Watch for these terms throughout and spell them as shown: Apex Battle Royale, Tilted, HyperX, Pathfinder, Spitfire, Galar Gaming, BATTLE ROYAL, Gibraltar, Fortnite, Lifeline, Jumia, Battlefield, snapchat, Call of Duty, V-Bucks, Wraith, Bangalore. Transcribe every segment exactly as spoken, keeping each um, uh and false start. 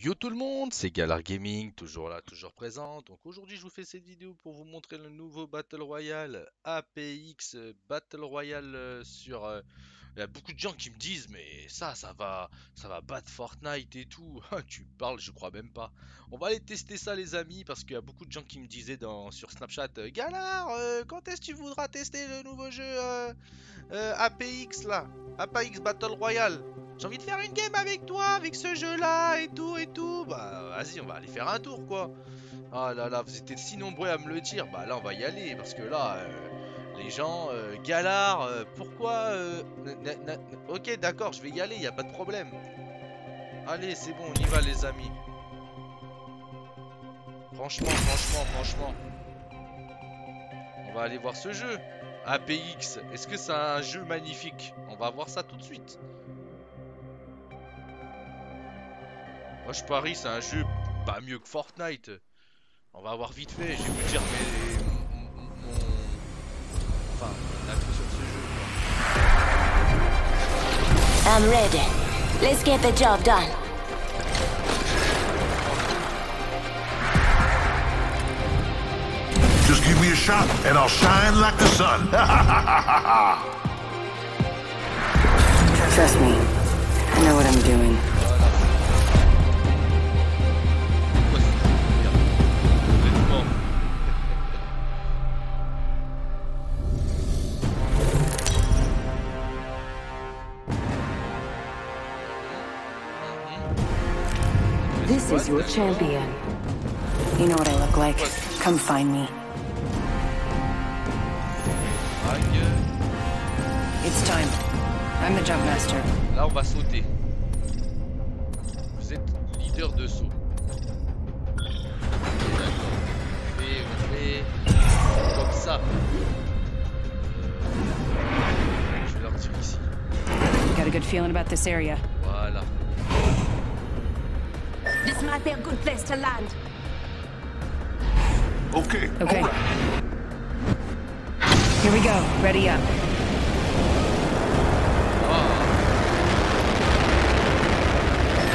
Yo tout le monde, c'est Galar Gaming, toujours là, toujours présent. Donc aujourd'hui, je vous fais cette vidéo pour vous montrer le nouveau Battle Royale, Apex Battle Royale sur... Euh, il y a beaucoup de gens qui me disent, mais ça, ça va ça va battre Fortnite et tout. Tu parles, je crois même pas. On va aller tester ça les amis, parce qu'il y a beaucoup de gens qui me disaient dans, sur Snapchat, Galar, euh, quand est-ce que tu voudras tester le nouveau jeu euh, euh, Apex là, Apex Battle Royale? J'ai envie de faire une game avec toi, avec ce jeu-là, et tout, et tout. Bah, vas-y, on va aller faire un tour, quoi. Ah là là, vous étiez si nombreux à me le dire. Bah là, on va y aller, parce que là, euh, les gens, euh, Galar, euh, pourquoi... Euh, ok, d'accord, je vais y aller, il n'y a pas de problème. Allez, c'est bon, on y va, les amis. Franchement, franchement, franchement. On va aller voir ce jeu. Apex, est-ce que c'est un jeu magnifique? On va voir ça tout de suite. Moi je parie c'est un jeu pas mieux que Fortnite. On va voir vite fait, je vais vous dire mes... Enfin, mon avis sur ce jeu quoi. I'm ready. Let's get the job done. Just give me a shot and I'll shine like the sun. Trust me. I know what I'm doing. This is your champion. You know what I look like. Come find me. It's time. I'm the jump master. Là, on va sauter. Vous êtes leader de saut. D'accord. Et on fait comme ça. Je vais leur tirer ici. Got a good feeling about this area. Voilà. This might be a good place to land. Okay. Okay. Right. Here we go. Ready up. Oh.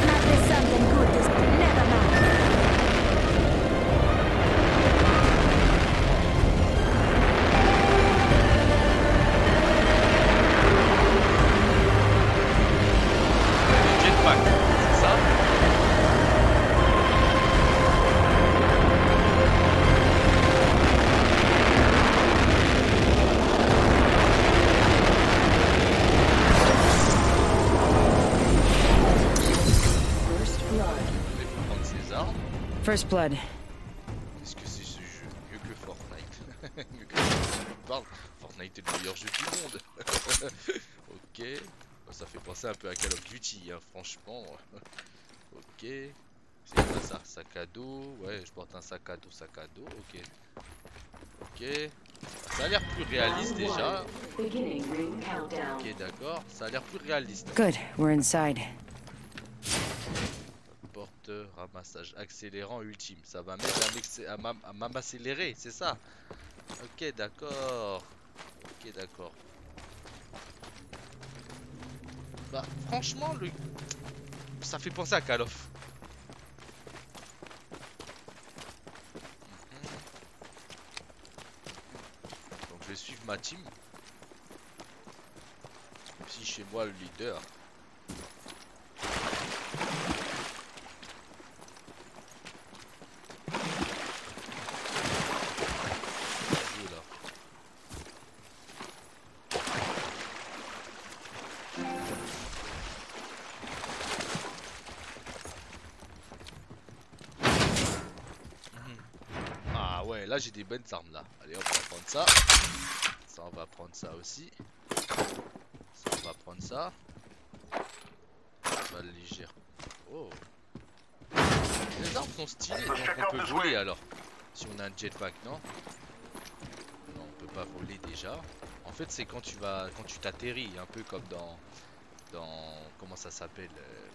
Might be something good. This never mind. Jetpack. First Blood. Qu'est-ce que c'est ce jeu? Mieux que Fortnite. Mieux que Fortnite. Fortnite est le meilleur jeu du monde. Ok. Ça fait penser un peu à Call of Duty, hein, franchement. Ok. C'est quoi ça? Sac à dos. Ouais, je porte un sac à dos, sac à dos. Ok. Ok. Ça a l'air plus réaliste déjà. Ok, d'accord. Ça a l'air plus réaliste. Good, we're inside. Ramassage accélérant ultime, ça va m'aider à m'accélérer, c'est ça? Ok, d'accord. Ok, d'accord. Bah, franchement, le... ça fait penser à Call of. Donc, je vais suivre ma team. Même si chez moi le leader. Ouais, là j'ai des bonnes armes là. Allez hop, on va prendre ça. Ça on va prendre ça aussi. Ça on va prendre ça. Balle légère. Oh. Les armes sont stylées, donc on peut voler alors. Si on a un jetpack, non? Non, on peut pas voler déjà. En fait c'est quand tu vas, quand tu t'atterris, un peu comme dans, dans comment ça s'appelle, euh,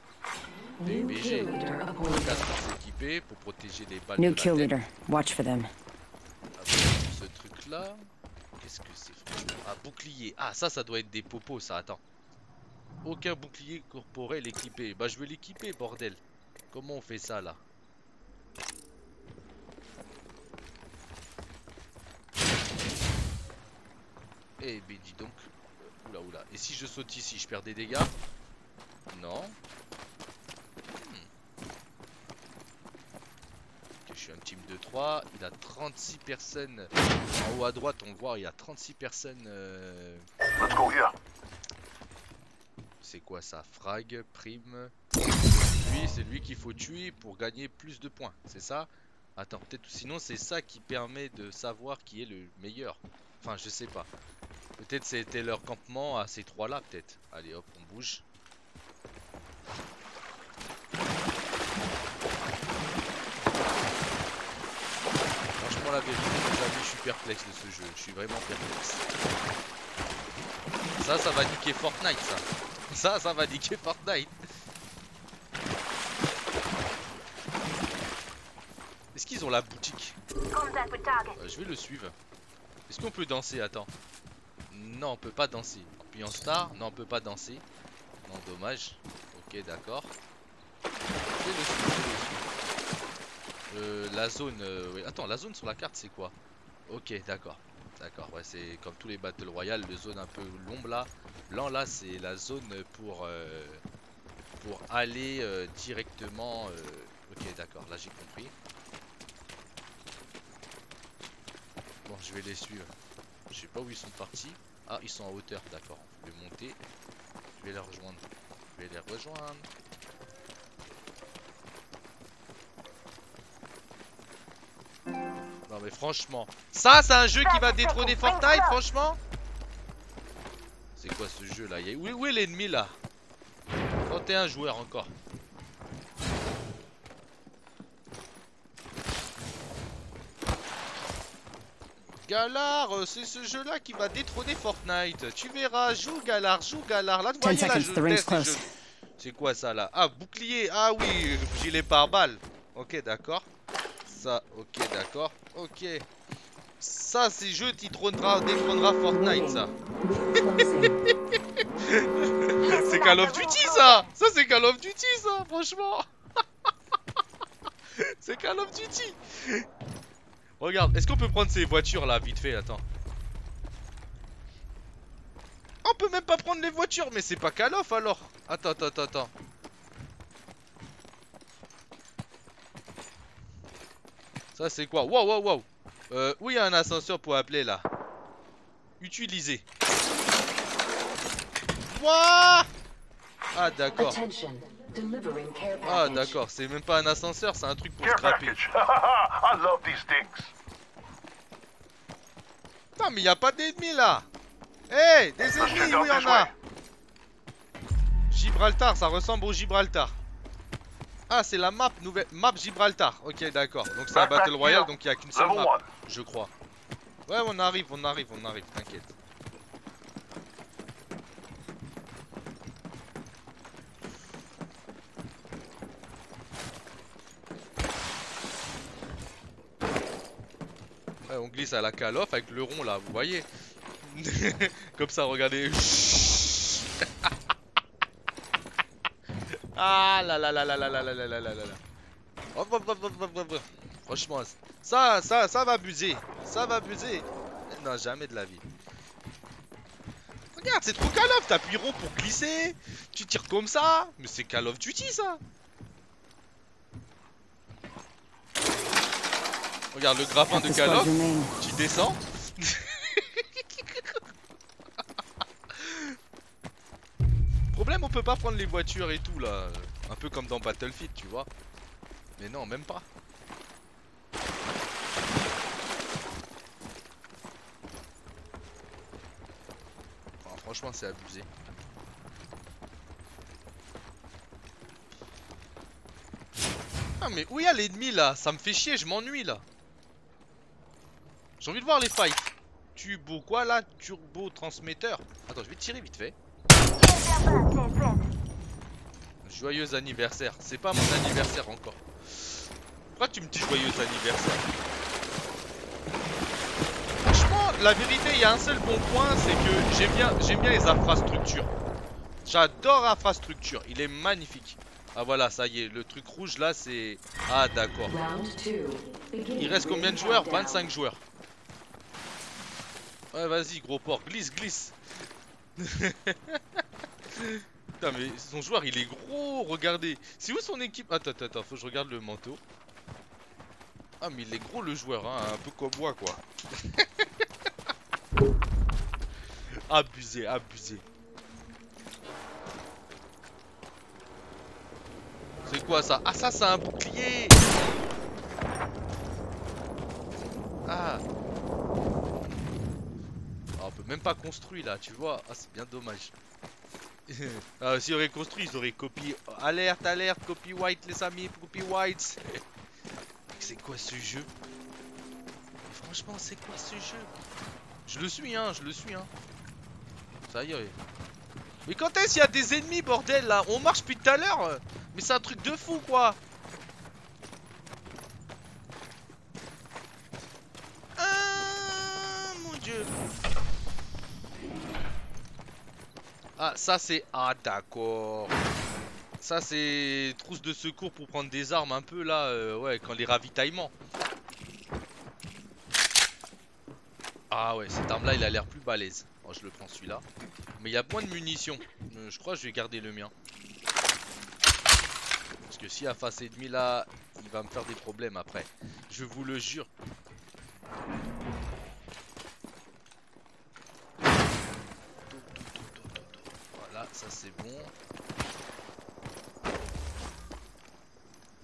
B U B G. Les casques sont équipés pour protéger les balles. New de kill la tête. Leader. Watch for them. Là, qu'est-ce que c'est? Un bouclier. Ah, ça, ça doit être des popos. Ça, attends. Aucun bouclier corporel équipé. Bah, je veux l'équiper, bordel. Comment on fait ça là? Eh ben dis donc. Oula oula. Et si je saute ici, je perds des dégâts? Non. Je suis un team de trois, il a trente-six personnes. En haut à droite, on le voit, il y a trente-six personnes. Euh... C'est quoi ça? Frag, prime. Lui, c'est lui qu'il faut tuer pour gagner plus de points, c'est ça? Attends, peut-être. Sinon, c'est ça qui permet de savoir qui est le meilleur. Enfin, je sais pas. Peut-être c'était leur campement à ces trois-là, peut-être. Allez hop, on bouge. La vérité, je suis perplexe de ce jeu, je suis vraiment perplexe. Ça, ça va niquer Fortnite, ça. Ça, ça va niquer Fortnite. Est-ce qu'ils ont la boutique? euh, Je vais le suivre. Est-ce qu'on peut danser? Attends. Non, on peut pas danser. Puis en star, non, on peut pas danser. Non, dommage. Ok, d'accord. Je vais le suivre. Euh, la zone, euh, oui. Attends, la zone sur la carte c'est quoi? Ok, d'accord, d'accord, ouais, c'est comme tous les Battle Royale, le zone un peu long là, blanc là, c'est la zone pour euh, pour aller euh, directement. Euh... Ok, d'accord, là j'ai compris. Bon, je vais les suivre. Je sais pas où ils sont partis. Ah, ils sont en hauteur, d'accord. Je vais monter. Je vais les rejoindre. Je vais les rejoindre. Non mais franchement, ça c'est un jeu qui va détrôner Fortnite, franchement. C'est quoi ce jeu là? Il... Où est l'ennemi là? trente et un joueurs encore. Galar, c'est ce jeu là qui va détrôner Fortnite. Tu verras, joue Galar, joue Galar. Là tu vois là, je teste. Je... C'est quoi ça là? Ah, bouclier, ah oui, gilet pare-balles. Ok, d'accord. Ça, ok, d'accord, ok. Ça, c'est jeu qui trônera, détrônera Fortnite, ça. C'est Call of Duty, ça. Ça, c'est Call of Duty, ça, franchement. C'est Call of Duty. Regarde, est-ce qu'on peut prendre ces voitures, là, vite fait, attends. On peut même pas prendre les voitures, mais c'est pas Call of, alors. Attends, attends, attends, attends. Ça c'est quoi? Wow, wow, wow. Euh, où il y a un ascenseur pour appeler là? Utiliser. Wouah. Ah d'accord. Ah d'accord, c'est même pas un ascenseur, c'est un truc pour scraper. Putain mais il n'y a pas d'ennemis là. Eh, hey, des ennemis, oui on a. Gibraltar, ça ressemble au Gibraltar. Ah c'est la map nouvelle, map Gibraltar, ok d'accord, donc c'est un Battle Royale donc il n'y a qu'une seule map, je crois. Ouais on arrive, on arrive, on arrive, t'inquiète. Ouais on glisse à la Call of avec le rond là, vous voyez. Comme ça regardez. Ah là là là là là là là là là là là. Hop hop hop hop hop hop. Franchement, ça ça ça va buser. Ça va buser. Non, jamais de la vie. Regarde, c'est trop Call of, t'appuies rond pour glisser. Tu tires comme ça, mais c'est Call of Duty ça. Regarde le grappin de Call of. Tu descends. Problème, on peut pas prendre les voitures et tout là, un peu comme dans Battlefield, tu vois. Mais non, même pas. Enfin, franchement, c'est abusé. Ah mais où y a l'ennemi là? Ça me fait chier, je m'ennuie là. J'ai envie de voir les fights. Turbo quoi là? Turbo transmetteur. Attends, je vais tirer vite fait. Joyeux anniversaire, c'est pas mon anniversaire encore. Pourquoi tu me dis joyeux anniversaire? Franchement, la vérité, il y a un seul bon point, c'est que j'aime bien, j'aime bien les infrastructures. J'adore l'infrastructure, il est magnifique. Ah voilà, ça y est, le truc rouge là c'est... Ah d'accord. Il reste combien de joueurs? vingt-cinq joueurs. Ouais vas-y gros porc, glisse glisse. Putain mais son joueur il est gros, regardez. C'est où son équipe? Attends, attends, attends, faut que je regarde le manteau. Ah mais il est gros le joueur, hein, un peu comme moi quoi. Abusé, abusé. C'est quoi ça? Ah ça c'est un bouclier. Ah. Ah on peut même pas construire là tu vois. Ah c'est bien dommage. Ah si on aurait construit ils auraient copié. Alerte alerte copy white les amis. Copy white. C'est quoi ce jeu? Mais franchement c'est quoi ce jeu? Je le suis hein, je le suis hein. Ça y est. Mais quand est-ce qu'il y a des ennemis bordel là? On marche depuis tout à l'heure. Mais c'est un truc de fou quoi. Ah mon dieu. Ah ça c'est... Ah d'accord. Ça c'est trousse de secours pour prendre des armes un peu là euh, ouais quand les ravitaillements. Ah ouais cette arme là il a l'air plus balèze. Oh, je le prends celui-là. Mais il y a moins de munitions euh, je crois que je vais garder le mien. Parce que si à face ennemie là, il va me faire des problèmes après. Je vous le jure. Voilà, ça c'est bon.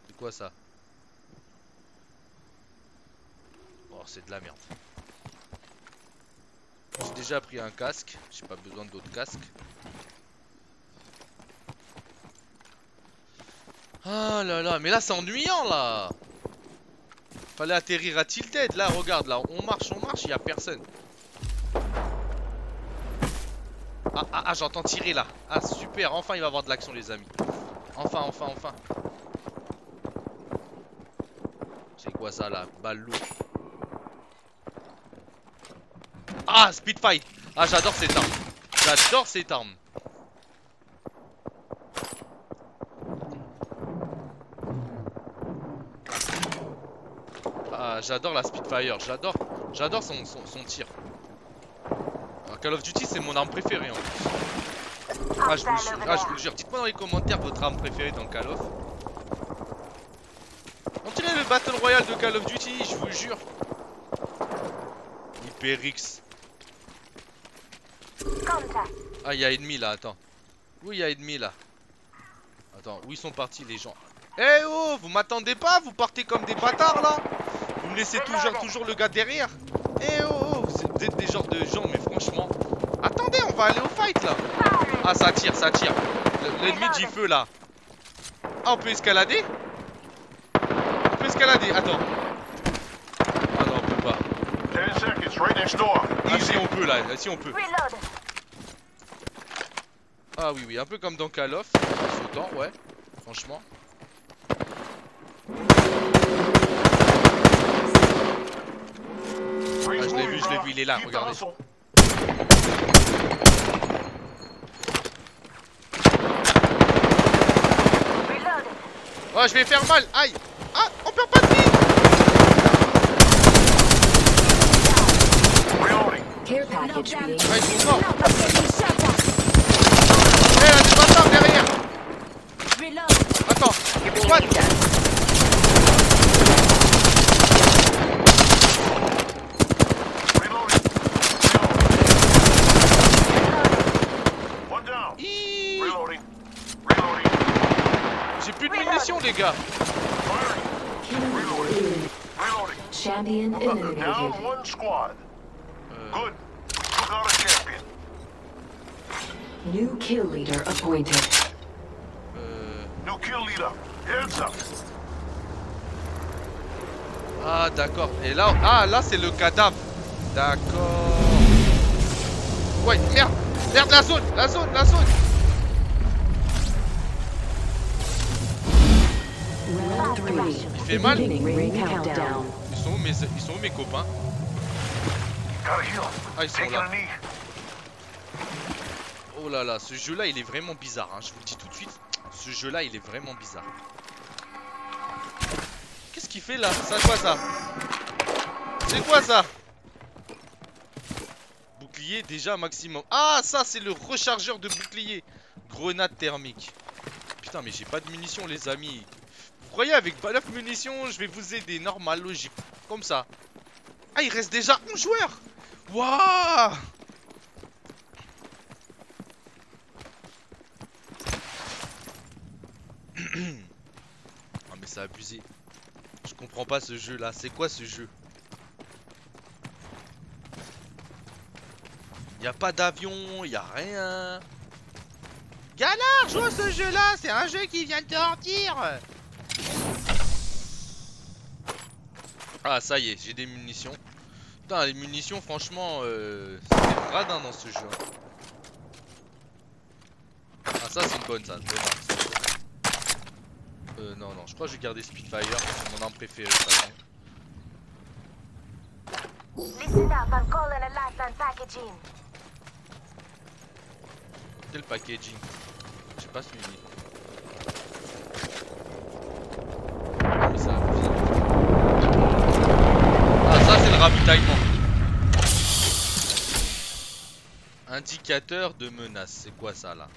C'est quoi ça? Oh, c'est de la merde. J'ai déjà pris un casque. J'ai pas besoin d'autres casques. Ah là là, mais là c'est ennuyant là. Fallait atterrir à Tilted, là regarde là, on marche, on marche, il y a personne. Ah ah ah, j'entends tirer là. Ah super, enfin il va avoir de l'action les amis. Enfin, enfin, enfin. C'est quoi ça là, ballot. Ah, Spitfire. Ah j'adore cette arme. J'adore cette arme. J'adore la Spitfire, j'adore j'adore son, son, son tir. Alors Call of Duty c'est mon arme préférée en plus. Ah je vous, ah, je vous le jure, dites moi dans les commentaires votre arme préférée dans Call of. On dirait le Battle Royale de Call of Duty, je vous jure. HyperX. Ah il y a ennemi là, attends. Où il y a ennemi là? Attends, où ils sont partis les gens? Eh hey, oh, vous m'attendez pas, vous partez comme des bâtards là. Vous me laissez toujours, toujours le gars derrière. Eh oh, vous êtes des genres de gens, mais franchement. Attendez, on va aller au fight là. Ah, ça tire, ça tire. L'ennemi dit feu là. Ah, on peut escalader? On peut escalader, attends. Ah non, on peut pas. Ah, si on peut là, si on peut. Ah oui, oui, un peu comme dans Call of. Sautant, ouais, franchement. Ah, je l'ai vu, je l'ai vu, il est là, regardez. Oh, je vais faire mal, aïe. Ah, on perd pas de vie. Ah, ils sont morts. Eh, là, des bâtards derrière. Attends, what? J'ai plus de munitions les gars. New kill leader appointed. New kill leader. Heads up. Ah d'accord. Et là, ah là c'est le cadavre. D'accord. Ouais merde, merde la zone, la zone, la zone. Il fait mal. Ils sont où mes, ils sont où mes copains? Ah ils sont là. Oh là là, ce jeu là il est vraiment bizarre hein, je vous le dis tout de suite. Ce jeu-là, il est vraiment bizarre. Qu'est-ce qu'il fait là? C'est quoi ça? C'est quoi ça? Bouclier déjà maximum. Ah, ça, c'est le rechargeur de bouclier. Grenade thermique. Putain, mais j'ai pas de munitions, les amis. Vous croyez, avec neuf munitions, je vais vous aider? Normal, logique. Comme ça. Ah, il reste déjà un joueur. Waouh! Ah, mais ça a abusé. Je comprends pas ce jeu là. C'est quoi ce jeu? Y'a pas d'avion, y'a rien. Galar, joue à ce jeu là. C'est un jeu qui vient de te sortir. Ah, ça y est, j'ai des munitions. Putain, les munitions, franchement, euh, c'est radin dans ce jeu. Ah, ça c'est une bonne, ça. Euh, non, non, je crois que je vais garder Spitfire, c'est mon arme préférée. Quel packaging? Je sais pas celui-là. Ah, mais ça, ah, ça c'est le ravitaillement. Indicateur de menace, c'est quoi ça là?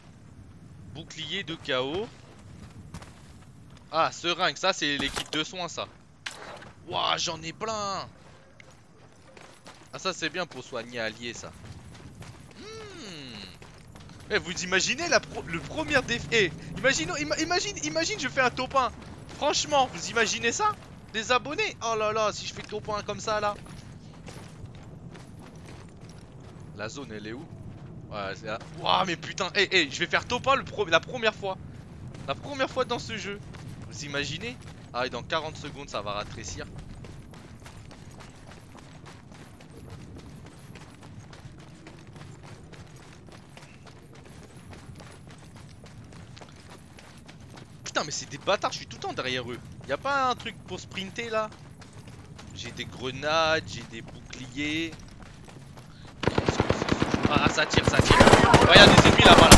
Bouclier de chaos. Ah, seringue, ça c'est les kits de soins, ça. Waouh, j'en ai plein. Ah, ça c'est bien pour soigner alliés, ça. Hmm. Eh, vous imaginez la pro le premier défi. Eh, imaginons, im imagine, imagine, je fais un top un. Franchement, vous imaginez ça? Des abonnés? Oh là là, si je fais top un comme ça, là. La zone, elle est où? Ouais, c'est là. Waouh, mais putain, eh, eh, je vais faire top un le pro la première fois. La première fois dans ce jeu. Vous imaginez? Ah, et dans quarante secondes ça va rattrécir. Putain, mais c'est des bâtards, je suis tout le temps derrière eux. Y'a pas un truc pour sprinter là? J'ai des grenades, j'ai des boucliers. Ah, ça tire, ça tire. Oh, y'a des ennemis là-bas là.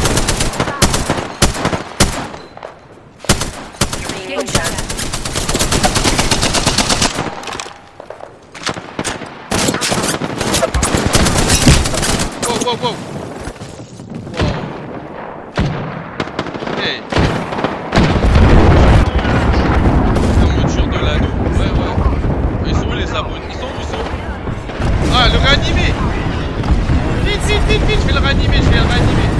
Wow, wow. Wow. Hey. Fermeture de l'anneau. Ouais, ouais. Ils sont où les abonnés? Ils sont où? Ils sont où? Ah, le réanimer. Vite, vite, vite, vite. Je vais le réanimer, je vais le réanimer.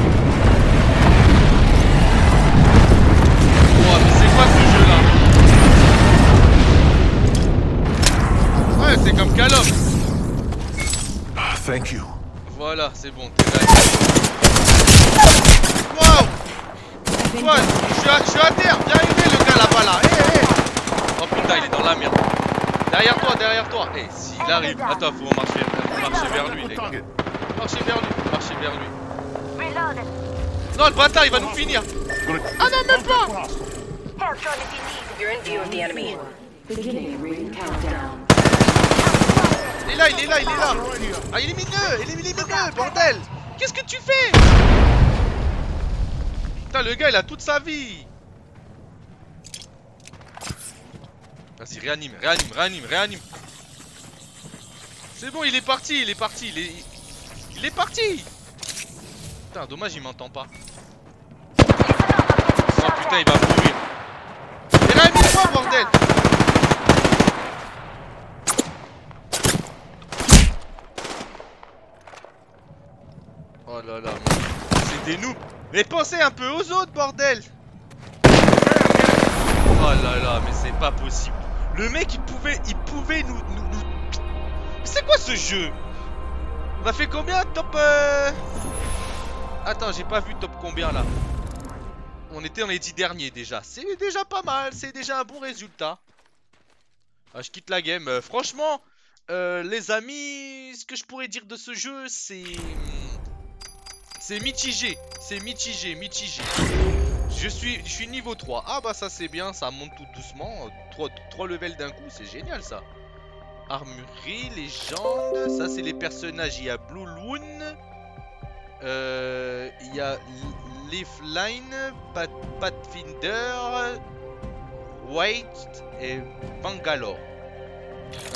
Wow, mais c'est quoi ce jeu là? Ouais, c'est comme Call of. Ah, thank you. Voilà, c'est bon, t'es là. Wow! Ouais, je suis à, je suis à terre, bien aimé le gars là-bas là. Hey, hey. Oh putain, il est dans la merde. Derrière toi, derrière toi. Eh, hey, s'il arrive. Attends, faut marcher, faut marcher vers lui, les gars. Marcher vers lui, marcher vers lui. Non, le bâtard, il va nous finir. Ah non, même pas! Il est là, il est là, il est là. Ah, il est milieu, il est milieu, bordel. Qu'est-ce que tu fais? Putain, le gars, il a toute sa vie. Vas-y, réanime, réanime, réanime, réanime. C'est bon, il est parti, il est parti, il est... Il est parti. Putain, dommage, il m'entend pas. Oh putain, il va mourir. Et réanime-moi, bordel. Oh là là, c'est des noobs. Mais pensez un peu aux autres, bordel. Oh là là, mais c'est pas possible. Le mec, il pouvait, il pouvait nous... nous, nous... C'est quoi ce jeu? On a fait combien? Top... Euh... Attends, j'ai pas vu top combien, là. On était dans les dix derniers, déjà. C'est déjà pas mal, c'est déjà un bon résultat. Ah, je quitte la game. Euh, franchement, euh, les amis, ce que je pourrais dire de ce jeu, c'est... C'est mitigé, c'est mitigé, mitigé. Je suis je suis niveau trois. Ah bah ça c'est bien, ça monte tout doucement. trois, trois levels d'un coup, c'est génial ça. Armurerie, légende, ça c'est les personnages. Il y a Blue Loon. Il euh, y a Lifeline, Pathfinder, Wraith et Bangalore.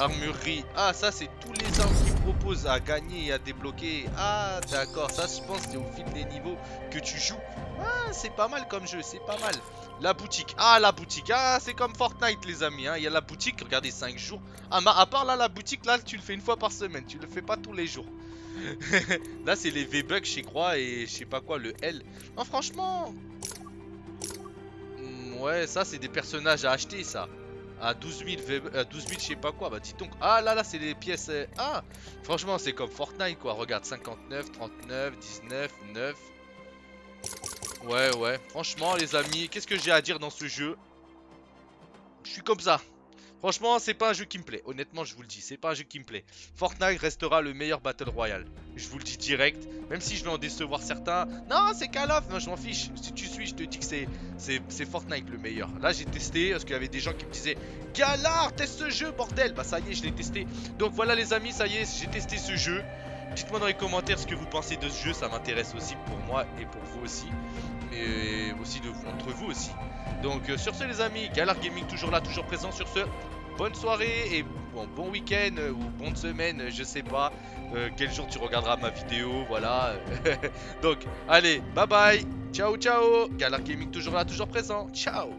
Armurerie. Ah, ça c'est tous les armes qu'ils proposent à gagner et à débloquer. Ah d'accord, ça je pense c'est au fil des niveaux que tu joues. Ah, c'est pas mal comme jeu, c'est pas mal. La boutique, ah la boutique, ah c'est comme Fortnite les amis, hein. Il y a la boutique, regardez cinq jours. Ah bah à part là la boutique, là tu le fais une fois par semaine, tu le fais pas tous les jours. Là c'est les V-Bucks je crois et je sais pas quoi, le L. Non franchement, ouais ça c'est des personnages à acheter ça. À douze mille je sais pas quoi, bah dis donc. Ah là là c'est les pièces, ah franchement c'est comme Fortnite quoi, regarde cinquante-neuf, trente-neuf, dix-neuf, neuf. Ouais ouais, franchement les amis, qu'est-ce que j'ai à dire dans ce jeu? Je suis comme ça. Franchement c'est pas un jeu qui me plaît, honnêtement je vous le dis, c'est pas un jeu qui me plaît. Fortnite restera le meilleur Battle Royale, je vous le dis direct. Même si je vais en décevoir certains, non c'est Call of, moi je m'en fiche. Si tu suis je te dis que c'est Fortnite le meilleur. Là j'ai testé, parce qu'il y avait des gens qui me disaient Galar teste ce jeu bordel. Bah ça y est je l'ai testé, donc voilà les amis, ça y est j'ai testé ce jeu. Dites-moi dans les commentaires ce que vous pensez de ce jeu, ça m'intéresse aussi pour moi et pour vous aussi. Et aussi de vous, entre vous aussi. Donc euh, sur ce les amis, Galar Gaming toujours là, toujours présent. Sur ce, bonne soirée et bon, bon week-end euh, ou bonne semaine, je sais pas euh, quel jour tu regarderas ma vidéo, voilà. Donc allez, bye bye, ciao ciao, Galar Gaming toujours là, toujours présent, ciao.